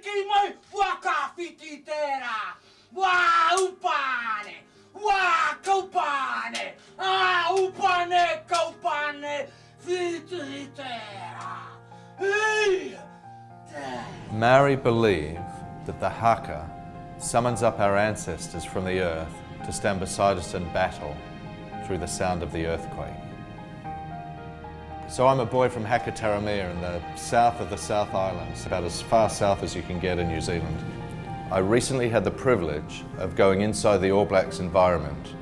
Kimoi, wakafititera, waupane, wakaupane, aupane, kaupane, fititera. Maori believe that the haka summons up our ancestors from the earth to stand beside us in battle through the sound of the earthquake. So I'm a boy from Hakataramea in the south of the South Islands, about as far south as you can get in New Zealand. I recently had the privilege of going inside the All Blacks environment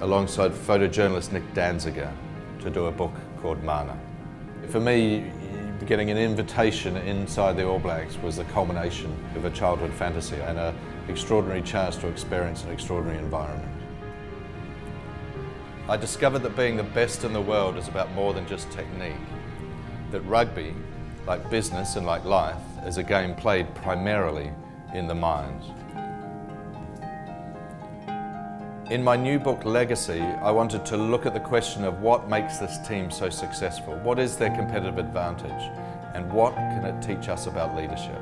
alongside photojournalist Nick Danziger to do a book called Mana. For me, getting an invitation inside the All Blacks was the culmination of a childhood fantasy and an extraordinary chance to experience an extraordinary environment. I discovered that being the best in the world is about more than just technique. That rugby, like business and like life, is a game played primarily in the mind. In my new book, Legacy, I wanted to look at the question of what makes this team so successful. What is their competitive advantage? And what can it teach us about leadership?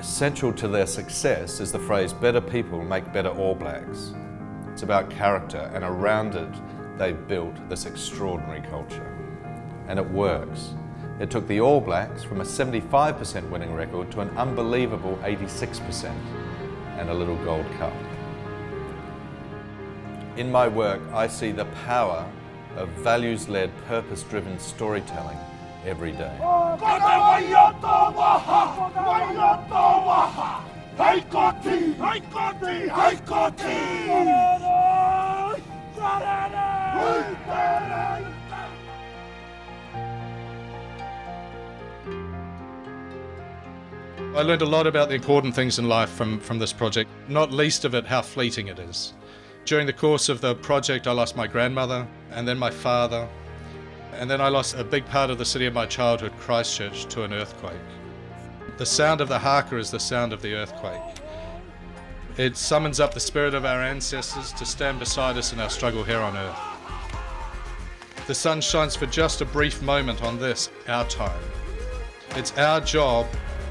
Central to their success is the phrase, better people make better All Blacks. It's about character, and around it, they've built this extraordinary culture. And it works. It took the All Blacks from a 75% winning record to an unbelievable 86% and a little gold cup. In my work, I see the power of values-led, purpose-driven storytelling every day. I learned a lot about the important things in life from this project, not least of it how fleeting it is. During the course of the project, I lost my grandmother, and then my father, and then I lost a big part of the city of my childhood, Christchurch, to an earthquake. The sound of the haka is the sound of the earthquake. It summons up the spirit of our ancestors to stand beside us in our struggle here on earth. The sun shines for just a brief moment on this, our time. It's our job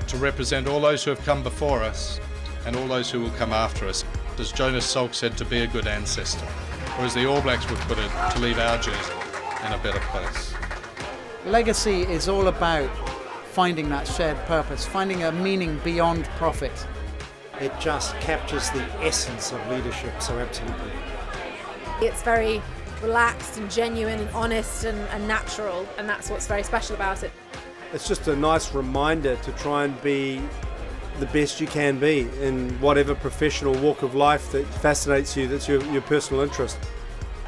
to represent all those who have come before us and all those who will come after us. As Jonas Salk said, to be a good ancestor, or as the All Blacks would put it, to leave our jersey in a better place. Legacy is all about finding that shared purpose, finding a meaning beyond profit. It just captures the essence of leadership so absolutely. It's very relaxed and genuine and honest and natural, and that's what's very special about it. It's just a nice reminder to try and be the best you can be in whatever professional walk of life that fascinates you, that's your personal interest.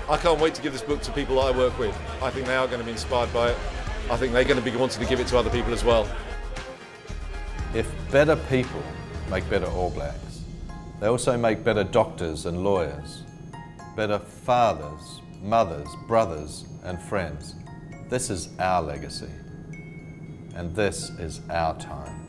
I can't wait to give this book to people I work with. I think they are going to be inspired by it. I think they're going to be wanting to give it to other people as well. If better people make better All Blacks, they also make better doctors and lawyers, better fathers, mothers, brothers and friends. This is our legacy, and this is our time.